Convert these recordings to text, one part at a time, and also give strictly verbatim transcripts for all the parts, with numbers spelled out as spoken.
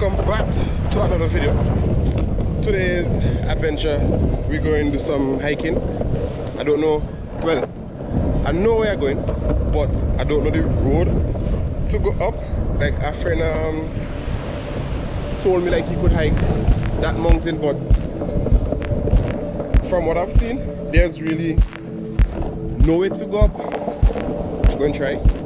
welcome back to another video. Today's adventure, we're going to do some hiking. I don't know, well, I know where I'm going, but I don't know the road to go up. Like a friend um, told me like he could hike that mountain, but from what I've seen, there's really no way to go up. I'm going to try.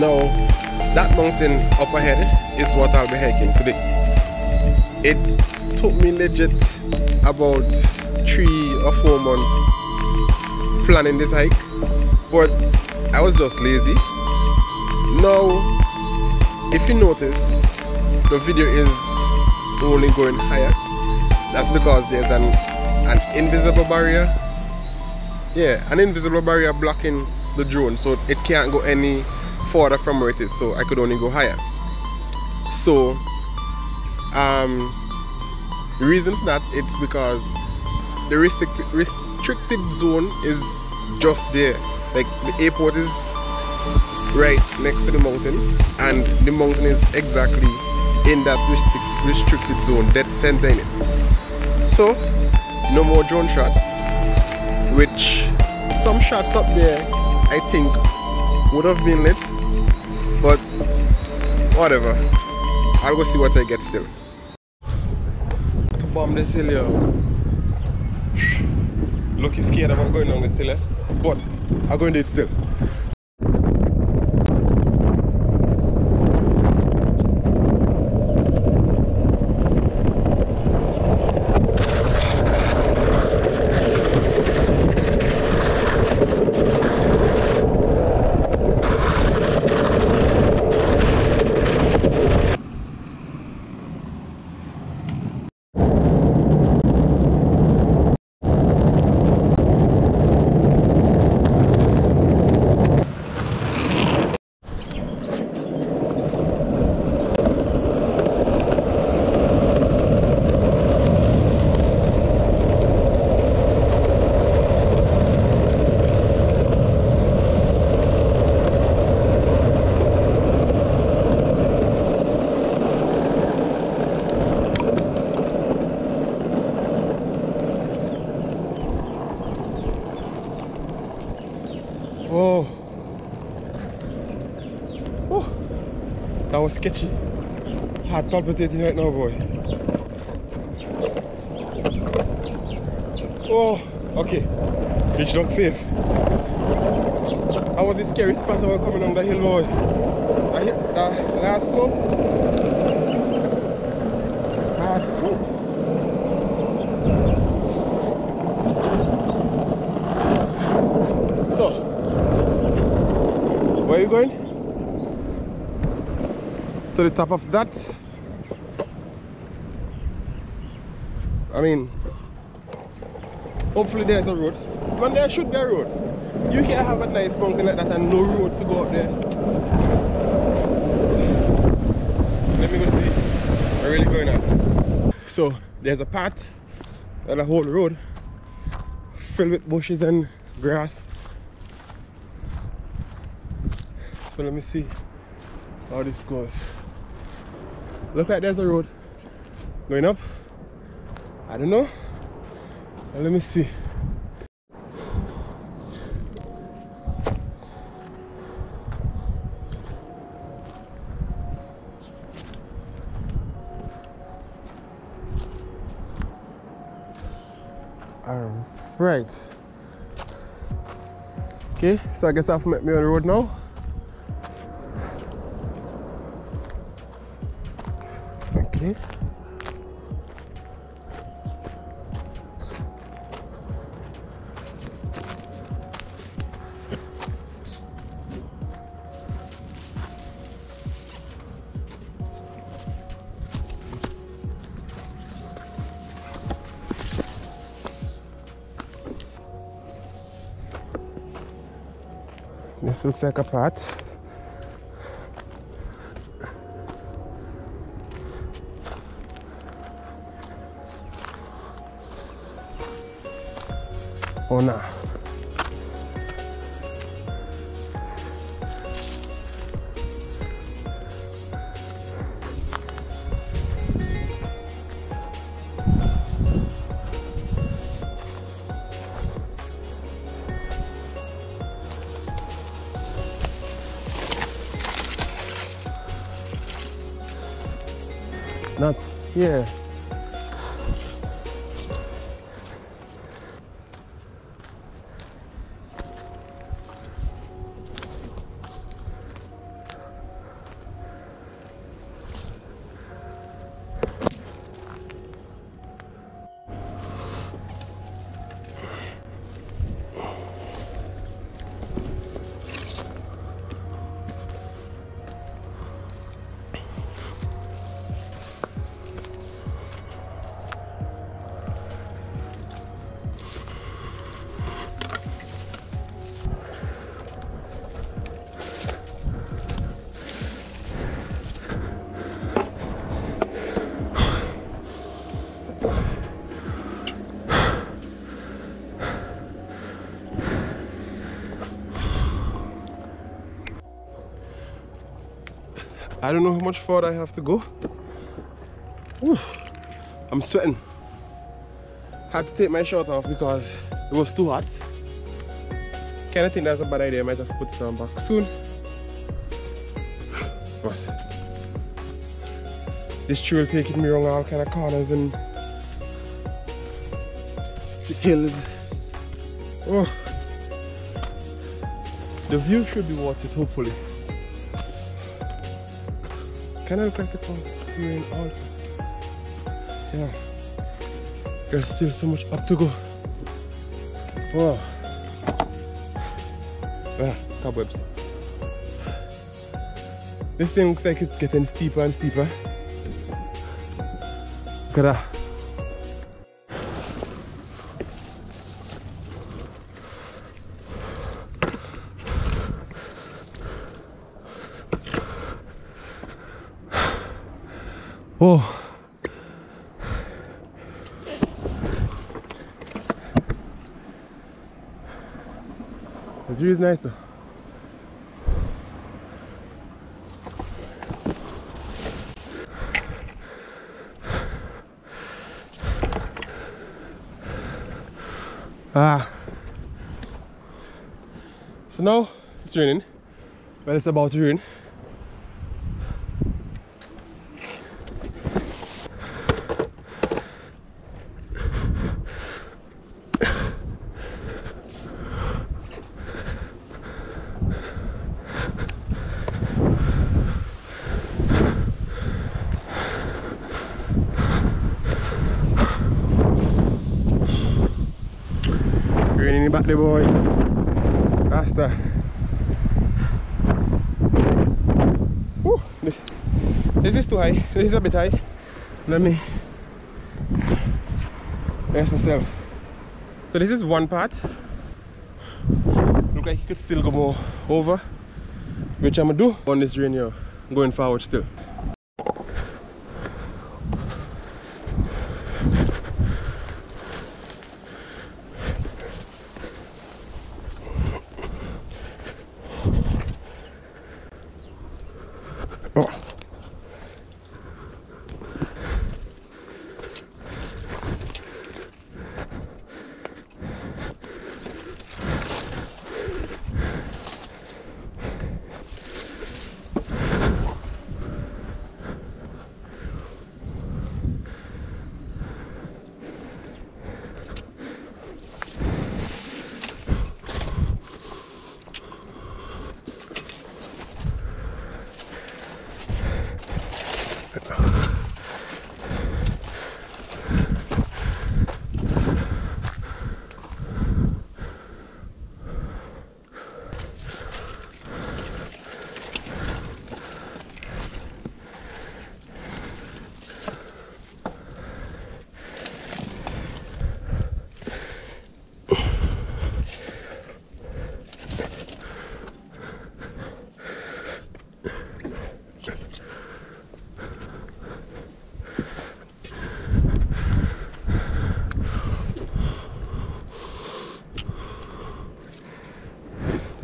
Now, that mountain up ahead is what I'll be hiking today. It took me legit about three or four months planning this hike, but I was just lazy. Now, if you notice, the video is only going higher. That's because there's an, an invisible barrier. Yeah, an invisible barrier blocking the drone, so it can't go any further from where it is, so I could only go higher. So um, the reason for that, it's because the restricted, restricted zone is just there. Like, the airport is right next to the mountain, and the mountain is exactly in that restric restricted zone, dead center in it. So no more drone shots, which some shots up there I think would have been lit, but whatever, I'll go see what I get still. To bomb this hill here. Look, he's scared about going on this hill, but I'm going to do it still. Oh. Oh, that was sketchy. Heart palpitating right now, boy. Oh, okay. Reach dock safe. That was a scary spot about coming down the hill, boy. I hit that last slope. Ah, oh. Where are you going? To the top of that. I mean, hopefully there's a road. One day I should be a road. You can't have a nice mountain like that and no road to go up there. So, let me go see where really going on. So there's a path and a whole road filled with bushes and grass. So let me see how this goes. Look like there's a road going up. I don't know. Let me see. All right. Okay, so I guess I've met me on the road now. Okay. This looks like a path. Oh no. Nah. Not here. I don't know how much further I have to go. Oof, I'm sweating. Had to take my shirt off because it was too hot. Kind of think that's a bad idea. I might have to put it on back soon. But this trail taking me around all kind of corners and hills. Oh. The view should be worth it, hopefully. Kind of look like the clouds doing all. Yeah. There's still so much up to go. Wow. Ah, cobwebs. This thing looks like it's getting steeper and steeper. Look at that. Oh, the view is nice though. Ah, so now it's raining. Well, it's about to rain. Back the boy, Rasta. Woo, this, this is too high. This is a bit high. Let me rest myself. So this is one part. Look like you could still go more over, which I'm gonna do on this rain here. Going forward still.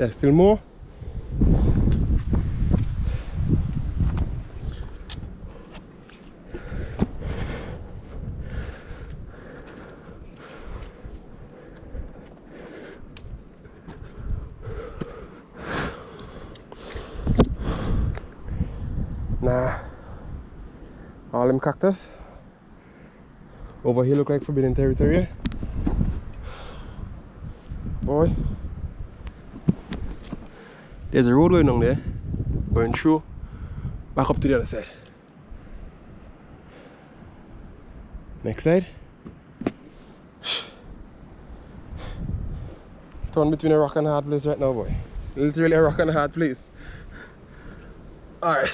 There's still more. Nah, all them cactus. Over here look like forbidden territory. Boy, there's a road going down there, going through, back up to the other side. Next side. Torn between a rock and a hard place right now, boy. Literally a rock and a hard place. Alright.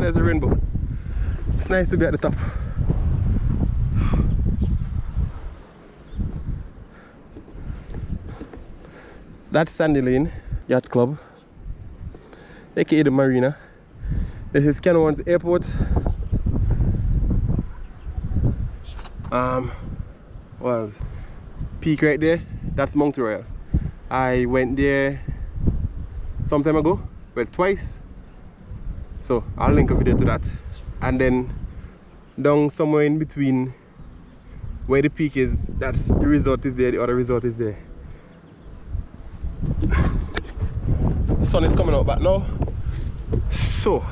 There's a rainbow. It's nice to be at the top. So that's Sandy Lane Yacht Club, aka the Marina. This is Kenwan's Airport. Um, well, peak right there. That's Mount Royal. I went there some time ago. Well, twice. So I'll link a video to that. And then down somewhere in between where the peak is, that's the resort is there, the other resort is there. The sun is coming out back now. So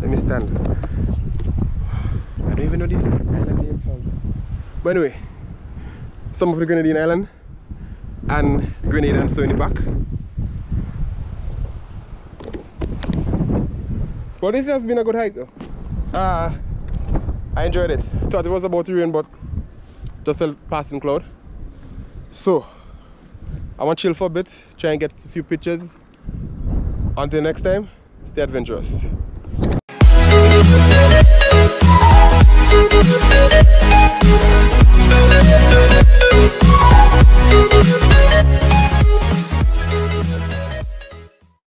let me stand. I don't even know this island name from. But anyway, some of the Grenadine Island and Grenada and so in the back. But this has been a good hike though. Uh, I enjoyed it. Thought it was about to rain, but just a passing cloud. So I want to chill for a bit, try and get a few pictures. Until next time, stay adventurous.